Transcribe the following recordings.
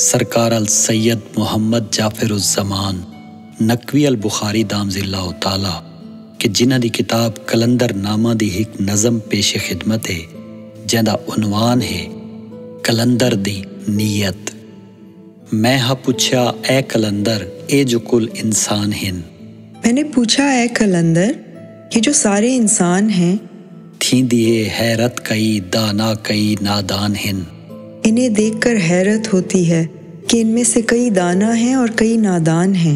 सरकार अल सैयद मुहम्मद जाफ़र उज़ ज़मान नकवी अल बुखारी दामजिल्ला तआला कि जिन्हां दी किताब कलंदर नामा दी एक नज़म पेश खिदमत है, जिहदा उनवान है कलंदर दी नीयत। मैं हा पूछा ए कलंदर, ए जो कुल इंसान हैं। मैंने पूछा ए कलंदर, ये जो सारे इंसान हैं। थी दिए हैरत कई दाना कई नादान हैं। इन्हें देखकर हैरत होती है कि इनमें से कई दाना हैं और कई नादान हैं।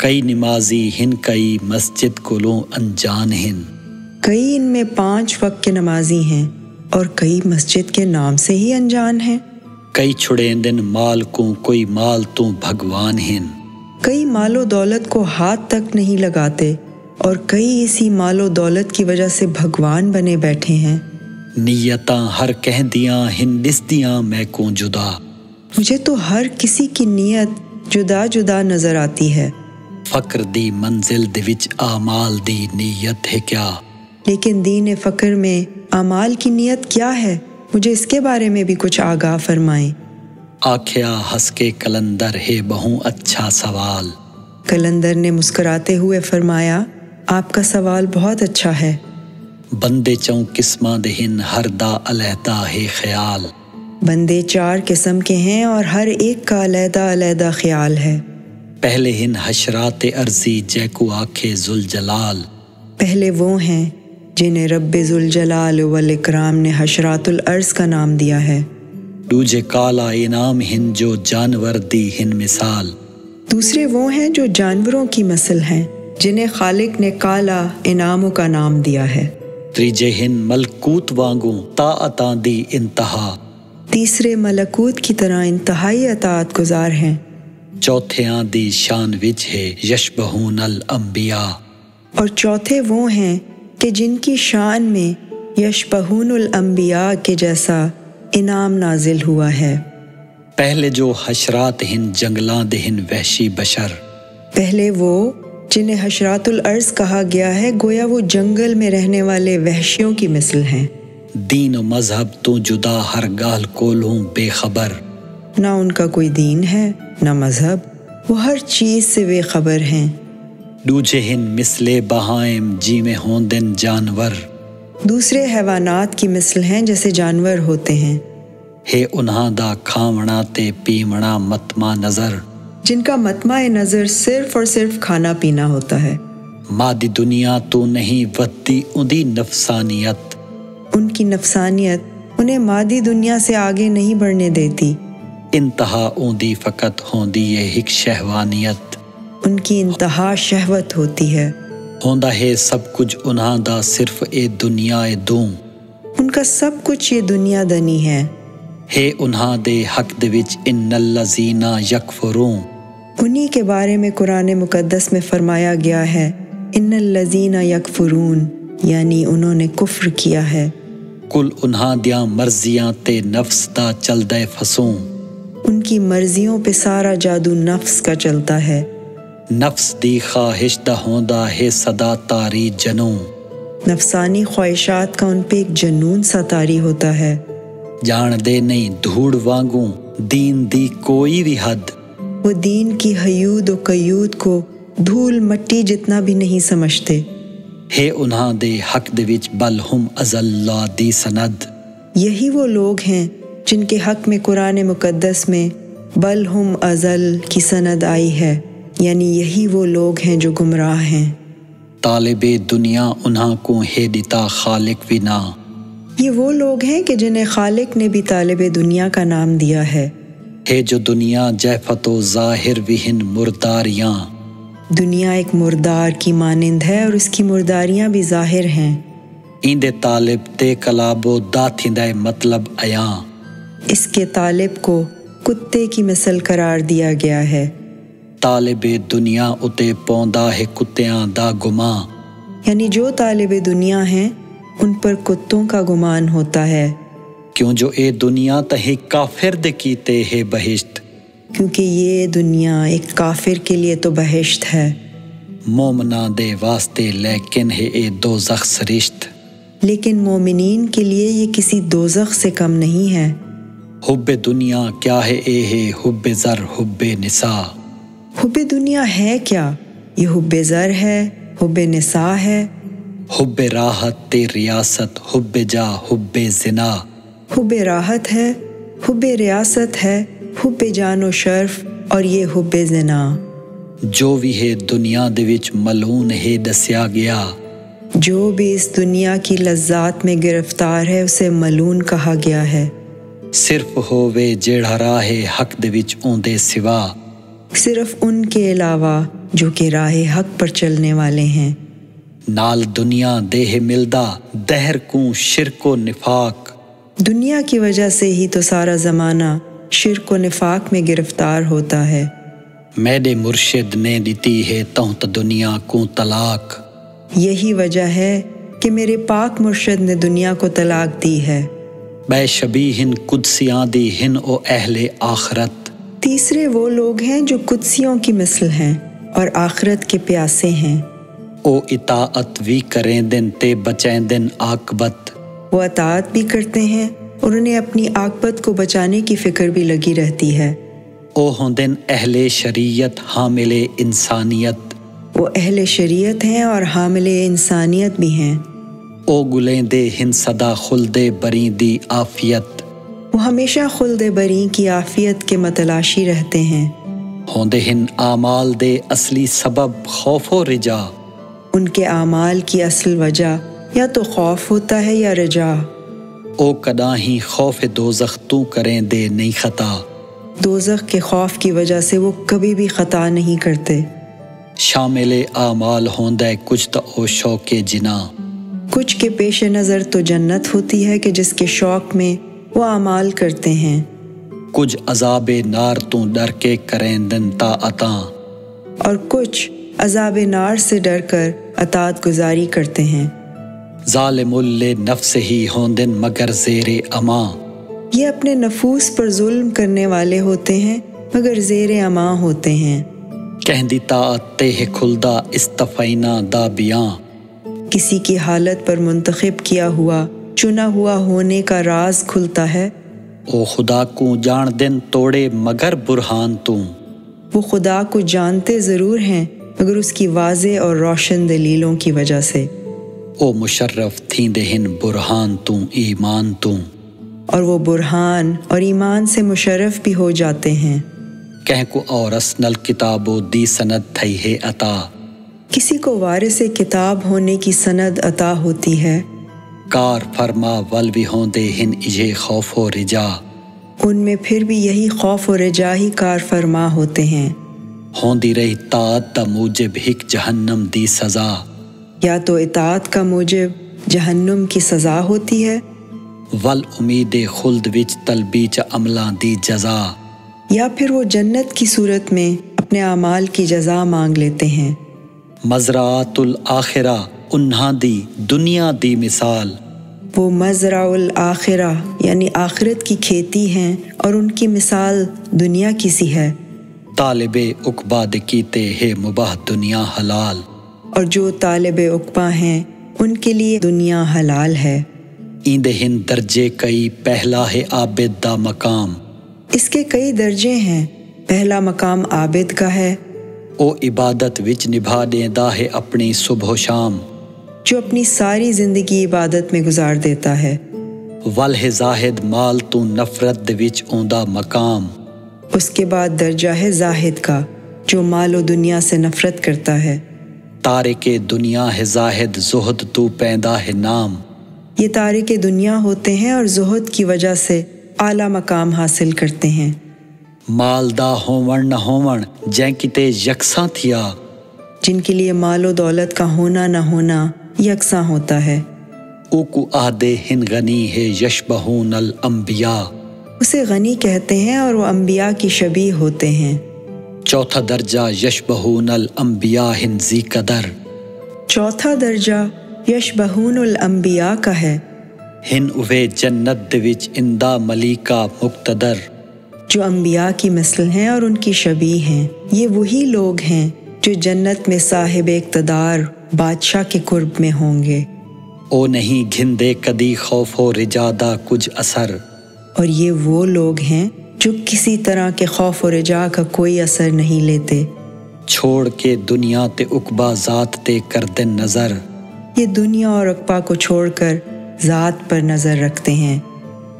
कई नमाजी हैं कई मस्जिद कोलों अनजान हैं। कई इनमें 5 वक्त के नमाजी हैं और कई मस्जिद के नाम से ही अनजान हैं। कई छुड़ेंदन माल को कोई माल तो भगवान हैं। कई मालो दौलत को हाथ तक नहीं लगाते और कई इसी मालो दौलत की वजह से भगवान बने बैठे हैं। नियता हर कह दिया हिन दिस दिया मैं को जुदा। मुझे तो हर किसी की नियत जुदा जुदा नजर आती है। फकर दी मंजिल दे विच आमाल दी नियत है क्या। लेकिन दीन फकर में आमाल की नियत क्या है, मुझे इसके बारे में भी कुछ आगाह फरमाएं। आख्या हंस के कलंदर है बहु अच्छा सवाल। कलंदर ने मुस्कुराते हुए फरमाया, आपका सवाल बहुत अच्छा है। बंदे चौं किस्मा देहिन हर दा अलहदा है ख्याल। बंदे 4 किस्म के हैं और हर एक का अलहदा अलहदा ख्याल है। पहले हिन हश्रातुल अर्जी जैको आखे जुल जलाल। पहले वो हैं जिन्हें रब्बे जुल जलाल वल इकराम ने हश्रातुल अर्ज का नाम दिया है। दूजे काला इनाम हिन जो जानवर दी हिन मिसाल। दूसरे वो हैं जो जानवरों की मसल हैं, जिन्हें खालिक ने काला इनामों का नाम दिया है। त्रीजे हिन मलकूत वांगू ताअता दी इंतहा। तीसरे मलकूत की तरह इंतहाई अतात गुजार हैं। चौथियां दी शान विच है यशबहुनुल अम्भिया। और चौथे वो हैं कि जिनकी शान में यशबहुनुल अम्बिया के जैसा इनाम नाजिल हुआ है। पहले जो हशरात हिन जंगलां दे हिन वहशी बशर। पहले वो जिन्हें हश्रातुल अर्ज कहा गया है, गोया वो जंगल में रहने वाले वहशियों की मिसल हैं। दीन और मजहब तो जुदा हर गाल कोलों बेखबर। ना उनका कोई दीन है ना मजहब, वो हर चीज से बेखबर हैं। दूजे हिन मिसले बहाइम जीमे होंदन जानवर। दूसरे हैवानात की मिसल हैं जैसे जानवर होते हैं। हे उन्हां दा खावना ते पीवना मतमा नजर। जिनका मतमाए नज़र सिर्फ और सिर्फ खाना पीना होता है। मादी दुनिया तो नहीं वत्ती उदी नफसानियत। उनकी नफसानियत उन्हें मादी दुनिया से आगे नहीं बढ़ने देती। इंतहा उदी फकत होंदी ये हिक शहवानियत। उनकी इंतहा शहवत होती है। होंदा है सब कुछ उन्हां दा सिर्फ ए दुनिया ए दूं। उनका सब कुछ ये दुनिया दनी है। हे उन्हां दे हक दे विच इन्नल्लजीना यकफुरून। उन्हीं के बारे में कुरान मुकद्दस में फरमाया गया है इन्नल्लजीना यकफुरून, यानी उन्होंने कुफ्र किया है। कुल उन्हां दियां मर्जियां ते नफ्स दा चलदा फसूं। उनकी मर्जियों पे सारा जादू नफ्स का चलता है। नफ्स दी ख्वाहिश दा होंदा है सदा तारी जनूं। नफसानी ख्वाहिशात का उन पे एक जनून सा तारी होता है। जान दे नहीं धूड़ वांगू दीन दी कोई भी हद। वो दीन की हयूद और कयूद को धूल मट्टी जितना भी नहीं समझते। हे उन्हां दे हक दे विच बल हुं अजल दी सनद। यही वो लोग हैं जिनके हक में कुरान मुकद्दस में बल हुं अजल की सनद आई है, यानी यही वो लोग हैं जो गुमराह हैं। तालिबे दुनिया उन्हां को है दिता खालिक बिना। ये वो लोग हैं कि जिन्हें खालिक ने भी तालिबे दुनिया का नाम दिया है। हे जो दुनिया जैफतो जाहिर विहिन मुर्दारियाँ। दुनिया एक मुर्दार की मानिंद है और उसकी मुर्दारियाँ भी जाहिर हैं। इंदे तालिब ते कलाबो दाथिंदे मतलब अया। इसके तालिब को कुत्ते की मिसल करार दिया गया है। तालिबे दुनिया उते पौंदा है कुत्तियाँ दा गुमा। यानी जो तालिबे दुनिया हैं उन पर कुत्तों का गुमान होता है। क्यों जो ए दुनिया तहे काफिर दे कीते है बहिश्त। क्योंकि ये दुनिया एक काफिर के लिए तो बहिश्त है। मोमना दे वास्ते लेकिन है ए दोज़ख सरिश्त। लेकिन मोमिनीन के लिए ये किसी दोज़ख से कम नहीं है। हुब्बे दुनिया क्या है ए है हुब्बे ज़र हुब्बे निसा। हुब्बे दुनिया है क्या, ये हुब्बे ज़र है, हुब्बे निसा है। हुब्बे राहत ते रियासत हुब्बे जा हुब्बे ज़िना। हुब्बे राहत है, हुब्बे रियासत है, हुब्बे जानो शर्फ और ये हुब्बे ज़िना। जो भी है दुनिया दे विच मलून है दस्या गया। जो भी इस दुनिया की लज्जात में गिरफ्तार है उसे मलून कहा गया है। सिर्फ होवे जेड़ा राहे हक दे विच ओंदे सिवा। सिर्फ उनके अलावा जो कि राहे हक पर चलने वाले हैं। नाल दुनिया देह मिलदा दहर को शिरको निफाक। दुनिया की वजह से ही तो सारा ज़माना शिरको निफाक में गिरफ्तार होता है। मेरे मुर्शिद ने दी है तहत दुनिया को तलाक। यही वजह है कि मेरे पाक मुर्शिद ने दुनिया को तलाक दी है। बेशबीहिन कुदसियाँ दी हिन ओ अहले आखरत। तीसरे वो लोग हैं जो कुदसियों की मिसल हैं और आखरत के प्यासे हैं। ओ इताअत भी करें दिन ते बचें दिन आकबत। वो इताअत भी करते हैं और उन्हें अपनी आकबत को बचाने की फिक्र भी लगी रहती है। ओ होंदेन अहले शरीयत हामिले इंसानियत। वो अहले शरीयत हैं और हामिले इंसानियत भी हैं। ओ गुलेंदे हिन सदा खुल्दे बरी दी आफियत। वो हमेशा खुल्दे बरी की आफियत के मतलाशी रहते हैं। होंदे हिन आमाल दे असली सबब खौफ व रजा। उनके आमाल की असल वजह या तो खौफ होता है या रजा। ओ कदा ही खौफ दोजख तू करें दे नहीं खता। दोजख के खौफ की वजह से वो कभी भी खता नहीं करते। शामिले आमाल होंदे कुछ तो ओ शौके जिना। कुछ के पेश नज़र तो जन्नत होती है कि जिसके शौक में वो आमाल करते हैं। कुछ अजाब नार तो डर के करें दिन ताअता। और कुछ अजाब नार से डर कर अतात गुजारी करते हैं। जालिमुल्ले नफ्स ही होंदिन मगर जेरे अमा। ये अपने नफूस पर जुल्म करने वाले होते हैं मगर जेरे अमा होते हैं। कहंदी ताअत है खुल्दा इस्तफैना दाबियाँ। किसी की हालत पर मुंतखब किया हुआ चुना हुआ होने का राज खुलता है। ओ खुदा को जान दिन तोड़े मगर बुरहान तू। वो खुदा को जानते ज़रूर हैं मगर उसकी वाजे और रोशन दलीलों की वजह से। ओ मुशर्रफ थी देहिन बुरहान तू ईमान तू। और वो बुरहान और ईमान से मुशर्रफ भी हो जाते हैं। कह को और असनल किताबो दी सनद थई है अता। किसी को वारिसे किताब होने की सनद अता होती है। कार फरमा वल भी होंदे हिन इजे खौफ व रजा। उनमें फिर भी यही खौफ व रजा ही कार फरमा होते हैं। होंदी रही इताअत दा मूजिब हिक जहन्नम दी सज़ा। या तो इताअत का मूजिब जहन्नम की सज़ा होती है। वल उम्मीद खुल्द विच तलबी च अमलां दी जज़ा। या फिर वो जन्नत की सूरत में अपने आमाल की जज़ा मांग लेते हैं। मज़रातुल आखिरा उन्हां दी दुनिया दी मिसाल। वो मज़रातुल आखिरा यानी आखिरत की खेती हैं और उनकी मिसाल दुनिया की सी है। तालिबे उकबा दे कीते है मुबाह दुनिया हलाल। और जो तालिबे उकबा हैं उनके लिए दुनिया हलाल है। ईंदे हिन दर्जे कई पहला है आबिद दा मकाम। इसके कई दर्जे हैं। पहला मकाम आबिद का है। ओ इबादत विच निभा देंदा है अपनी सुबह शाम। जो अपनी सारी जिंदगी इबादत में गुजार देता है। वल है जाहिद माल तू नफरत दे विच ओंदा मकाम। उसके बाद दर्जा है जाहिद का जो मालो दुनिया से नफरत करता है। तारिके दुनिया है जाहिद जुहद तू पैदा है नाम। ये तारिके दुनिया होते हैं और जुहद की वजह से आला मकाम हासिल करते हैं। मालदा होवन न होवन जै किते यकसा थिया। जिनके लिए मालो दौलत का होना न होना यकसा होता है। उकु आहदे हिन गनी है यशबहुनुल अम्भिया। उसे गनी कहते हैं और वो अम्बिया की शबीह होते हैं। चौथा दर्जा यशबहुनुल अम्बिया हिन जी कदर। चौथा दर्जा यशबहुनुल अम्बिया का है। हिन उवे जन्नत दे विच इंदा मलिका मुक्तदर। जो अम्बिया की मिसल हैं और उनकी शबी हैं। ये वही लोग हैं जो जन्नत में साहिब इक्तदार बादशाह के कुर्ब में होंगे। ओ नहीं घिंदे कदी खौफ व रजा दा कुछ असर। और ये वो लोग हैं जो किसी तरह के खौफ और रजा का कोई असर नहीं लेते। छोड़ के दुनिया ते उकबा ज़ात ते कर दे नज़र, ये दुनिया और अकबा को छोड़कर ज़ात पर नज़र रखते हैं।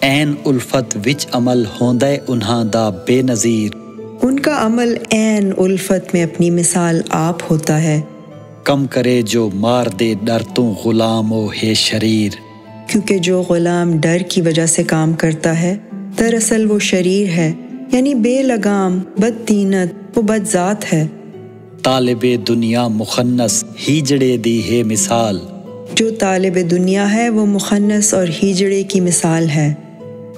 एन उल्फत विच अमल होंदे उन्हां दा बेनज़ीर, उनका अमल एन उल्फत में अपनी मिसाल आप होता है। कम करे जो मार दे डर तू गुलाम ओ है शरीर, क्योंकि जो गुलाम डर की वजह से काम करता है दरअसल वो शरीर है, यानी बेलगाम, बददीनत, वो बदजात है। तालिबे दुनिया मुखनस हीजड़े दी है मिसाल, जो तालिबे दुनिया है वो मुखनस और हीजड़े की मिसाल है।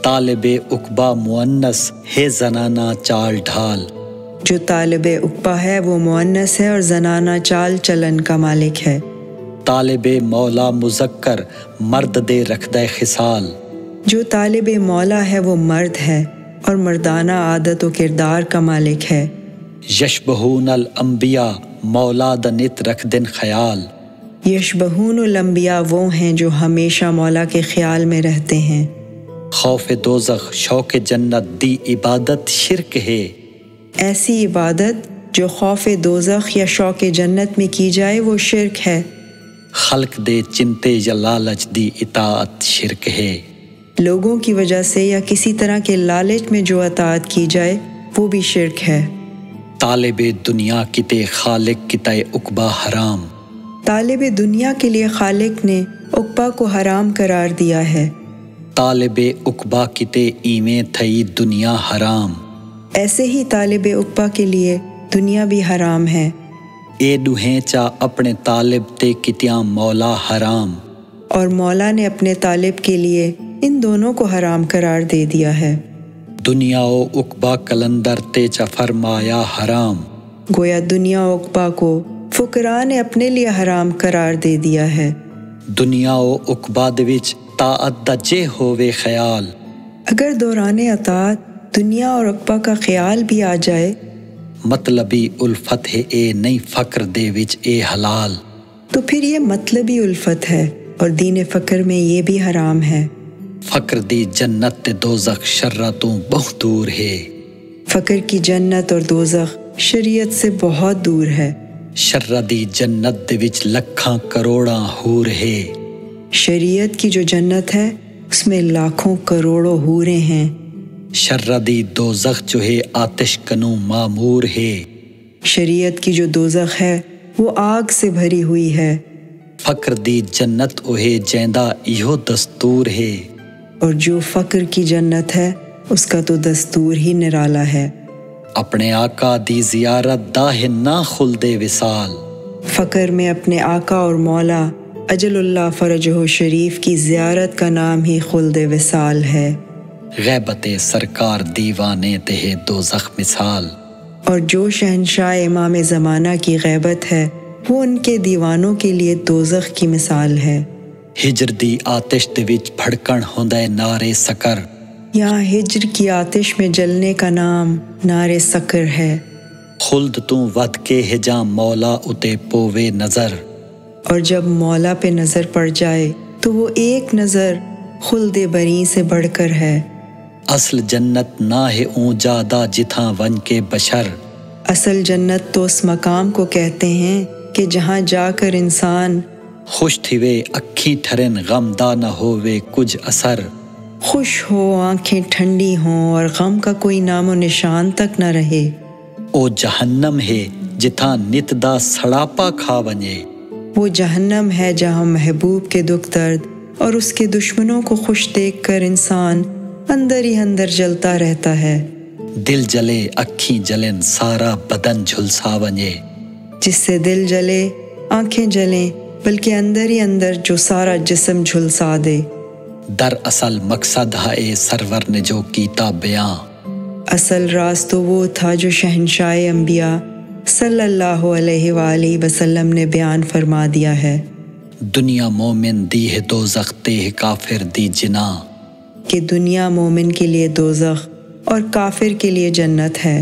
तालिबे उकबा मुनस है जनाना चाल ढाल, जो तालिबे उकबा है वो मुनस है और जनाना चाल चलन का मालिक है। तालिब-ए-मौला मुज़क्कर मर्द दे रखदा खिसाल, जो तालिब-ए-मौला है वो मर्द है और मर्दाना आदत व किरदार का मालिक है। यशबहुनुल अम्भिया मौला दनित रख दिन ख्याल, यशबहुनुल अम्भिया वो हैं जो हमेशा मौला के ख्याल में रहते हैं। खौफ दोज़ख शौक़ जन्नत दी इबादत शिरक है, ऐसी इबादत जो खौफ दोज़ख या शौक़ जन्नत में की जाए वो शिरक है। खल्क दे चिंते या लालच दी इताअत शिरक है, लोगों की वजह से या किसी तरह के लालच में जो इताअत की जाए वो भी शिरक है। तालिबे दुनिया किते खालिक किते उकबा हराम, तालिबे दुनिया के लिए खालिक ने उकबा को हराम करार दिया है। तालिबे उकबा किते ईमे थई दुनिया हराम, ऐसे ही तालिबे उकबा के लिए दुनिया भी हराम है। ए दुहें चा अपने तालिब ते कितिया मौला हराम, और मौला ने अपने तालिब के लिए इन दोनों को हराम करार दे दिया है। दुनिया ओ उकबा कलंदर ते चा फरमाया हराम, गोया दुनिया ओ उकबा को फुकरा ने अपने लिए हराम करार दे दिया है। दुनिया ओ उकबा दे विच ताअत दा जे होवे ख्याल, अगर दौरान अतात दुनिया और अकबा का ख्याल भी आ जाए मतलबी उल्फत है ए नहीं फ़क्र दे विच ए हलाल, तो फिर ये मतलबी उल्फत है और दीन फ़क्र में ये भी हराम है। फ़क्र दी जन्नत ते दोज़ख शर्रतों बहुत दूर है, फ़क्र की जन्नत और दोज़ख शरीयत से बहुत दूर है। शर्र दी जन्नत दे विच लखां करोड़ां हूर है, शरीयत की जो जन्नत है उसमें लाखों करोड़ों हूरें हैं। शर्रदी दोज़ख जो है आतिश कनू मामूर है, शरीयत की जो दोज़ख है वो आग से भरी हुई है। फ़क्र दी जन्नत ओहे जेंदा इहो दस्तूर है, और जो फ़क्र की जन्नत है उसका तो दस्तूर ही निराला है। अपने आका दी जियारत दाहे ना खुल्द विसाल, फ़क्र में अपने आका और मौला अजलुल्ला फरजो शरीफ की जियारत का नाम ही खुल्द विसाल है। ग़ैबते सरकार दीवाने ते दोज़ख मिसाल, और जो शहनशाह इमामे जमाना की ग़ैबत है वो उनके दीवानों के लिए दोज़ख की मिसाल है। हिजर दी आतिश दे विच भड़कण होंदे नारे सकर, यहाँ हिजर की आतिश में जलने का नाम नारे सकर है। खुल्द तू वद के हिजा मौला उते पोवे नज़र, और जब मौला पे नज़र पड़ जाए तो वो एक नज़र खुल्द बरी से बढ़कर है। असल जन्नत ना है ऊंजादा जिथा वन के बशर, असल जन्नत तो उस मकाम को कहते हैं कि जहाँ जाकर इंसान खुश थिवे अक्खी ठरन गमदा न होवे कुछ असर, खुश हो आंखें ठंडी हों और गम का कोई नामो निशान तक न रहे। ओ जहन्नम है जिथा नितदा सड़ापा खा वने, वो जहन्नम है जहाँ महबूब के दुख दर्द और उसके दुश्मनों को खुश देखकर इंसान अंदर ही अंदर जलता रहता है। दिल जले अक्खी जलें सारा बदन झुलसा बने, जिससे दिल जले आंखें जलें बल्कि अंदर ही अंदर जो सारा जिस्म झुलसा दे। दरअसल मकसद है ए सरवर ने जो कीता बयां, असल राज तो वो था जो शहनशाह-ए-अंबिया सल्लल्लाहु अलैहि वाले वसल्लम ने बयान फरमा दिया है। दुनिया मोमिन दी है दोज़ख ते है काफिर दी जिना, कि दुनिया मोमिन के लिए दोज़ख और काफिर के लिए जन्नत है।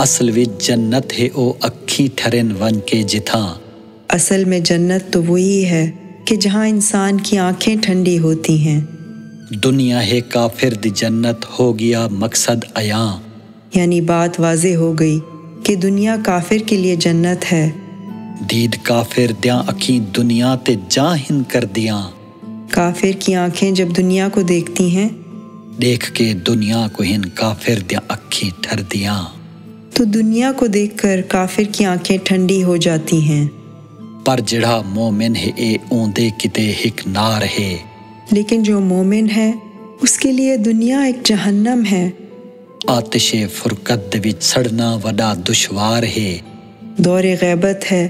असल विच जन्नत है ओ अक्खी ठरन वन के जिथा, असल में जन्नत तो वही है कि जहाँ इंसान की आंखें ठंडी होती हैं। दुनिया है काफिर दी जन्नत हो गया मकसद आया। यानी बात वाजे हो गई कि दुनिया काफिर के लिए जन्नत है। दीद काफिर द्या अखी दुनिया ते जाहिन कर दिया। काफिर की आंखें जब दुनिया को देखती हैं, देख के दुनिया को हिन काफिर द्या अखी ठर दिया। तो दुनिया को देखकर काफिर की आंखें ठंडी हो जाती हैं। पर जड़ा मोमिन है ए ओंदे किते हिक नार है। लेकिन जो मोमिन है उसके लिए दुनिया एक जहन्नम है। आतिशे फुरकत दे विच सड़ना वड़ा दुश्वार है। दौरे ग़ैबत है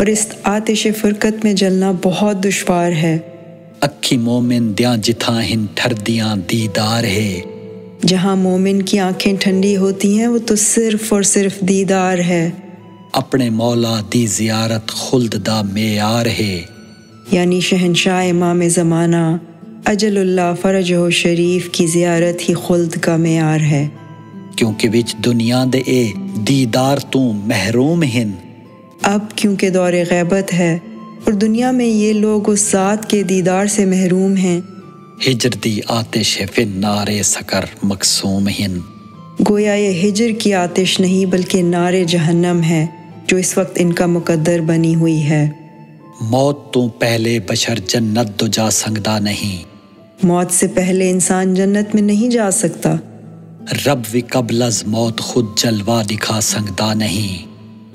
और इस आतिशे फुरकत में जलना बहुत दुश्वार है। अक्खी मोमिन दिया जिथा हिन ठरदियाँ दीदार है। जहाँ मोमिन की आंखें ठंडी होती हैं वो तो सिर्फ और सिर्फ दीदार है। अपने मौला दी जियारत खुल्द दा मेयार है। यानी शहनशाह इमामे जमाना अजलुल्ला फरजो शरीफ की जियारत ही खुल्द का मेयार है। क्योंकि विच दुनिया दे ए दीदार तू महरूम हिन। अब क्योंकि दौरे ग़ैबत है और दुनिया में ये लोग उस ज़ात के दीदार से महरूम हैं। हिजड़ दी आतिश फिन नारे सकर मकसूम हिन। गोया ये हिजड़ की आतिश नहीं बल्कि नारे जहन्नम है जो इस वक्त इनका मुकद्दर बनी हुई है। मौत तो पहले बशर जन्नत तो जा सकता नहीं। मौत से पहले इंसान जन्नत में नहीं जा सकता। रब भी कबलज मौत खुद जलवा दिखा सकता नहीं।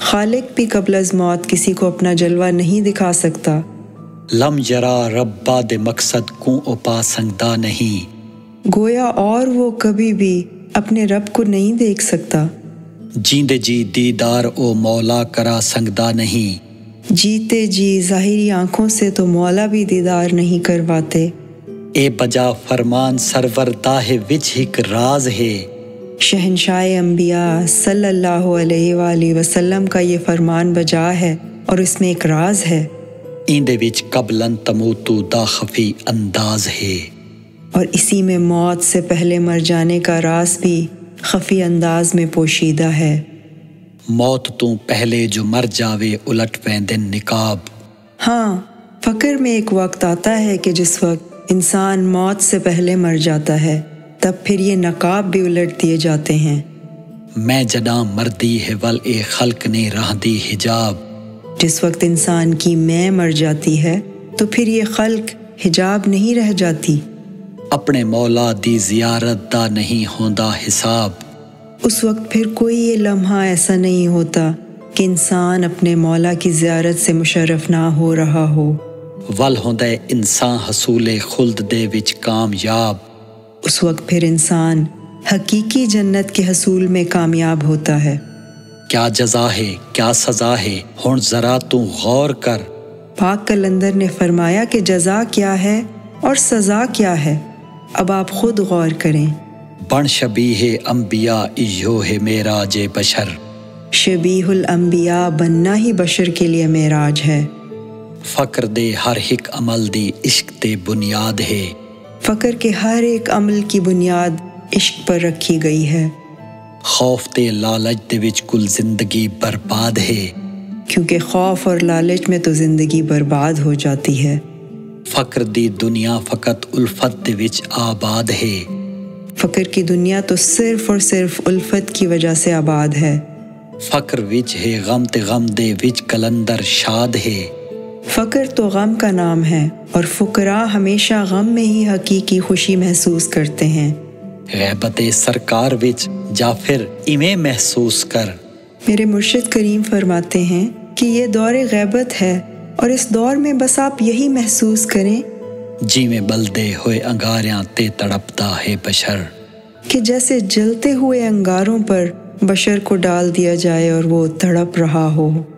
खालिक भी कबलज मौत किसी को अपना जलवा नहीं दिखा सकता। लम जरा रब्बा दे मकसद को उपा सकता नहीं। गोया और वो कभी भी अपने रब को नहीं देख सकता। जींदे जी दीदार ओ मौला करा सकता नहीं। जीते जी ज़ाहिरी आँखों से तो मौला भी दीदार नहीं करवाते। ए बजा फरमान सरवर दाहे विच हिक राज है। शहनशाह-ए-अंबिया सल्लल्लाहु अलैहि वाले वसल्लम का ये फरमान बजा है और इसमें एक राज है। इंदे विच कबलन तमूतु दा खफी अंदाज है। और इसी में मौत से पहले मर जाने का राज भी खफी अंदाज में पोशीदा है। मौत तो पहले जो मर जावे उलट पैंदिन निकाब। हाँ, फ़क्र में एक वक्त आता है कि जिस वक्त इंसान मौत से पहले मर जाता है तब फिर ये नकाब भी उलट दिए जाते हैं। मैं जदा मरदी है वल ए खल्क ने रह दी हिजाब। जिस वक्त इंसान की मैं मर जाती है तो फिर ये खल्क हिजाब नहीं रह जाती। अपने मौला दी जियारत दा नहीं होंदा हिसाब। उस वक्त फिर कोई ये लम्हा ऐसा नहीं होता कि इंसान अपने मौला की जियारत से मुशर्रफ ना हो रहा हो। वल हुं इंसान हसूले खुल्द दे विच कामयाब। उस वक्त फिर इंसान हकीकी जन्नत के हसूल में कामयाब होता है। क्या जजा है क्या सजा है हुण जरा तू गौर कर। पाक कलंदर ने फरमाया कि जजा क्या है और सजा क्या है, अब आप खुद गौर करें। बन शबीहे अंबिया इहो है मेराज बशर। शबीहुल अंबिया बनना ही बशर के लिए मेराज है। फ़क्र दे हर एक अमल दी इश्क दे बुनियाद है। फ़क्र के हर एक अमल की बुनियाद इश्क पर रखी गई है। खौफ ते लालच दे विच कुल जिंदगी बर्बाद है। क्योंकि खौफ और लालच में तो जिंदगी बर्बाद हो जाती है। फ़क्र दी दुनिया फ़कत उल्फत दे विच आबाद है। फ़क्र की दुनिया तो सिर्फ और सिर्फ उल्फत की वजह से आबाद है। फ़क्र विच है गम ते गम दे विच कलंदर शाद है। फ़क्र तो गम का नाम है और फ़ुकरा हमेशा गम में ही हकीकी खुशी महसूस करते हैं। ग़ैबते सरकार विच जाफिर इमे महसूस कर। मेरे मुर्शिद करीम फरमाते हैं कि ये दौरे ग़ैबत है और इस दौर में बस आप यही महसूस करें। जी में बलदे हुए अंगारियाँ ते तड़पता है बशर। कि जैसे जलते हुए अंगारों पर बशर को डाल दिया जाए और वो तड़प रहा हो।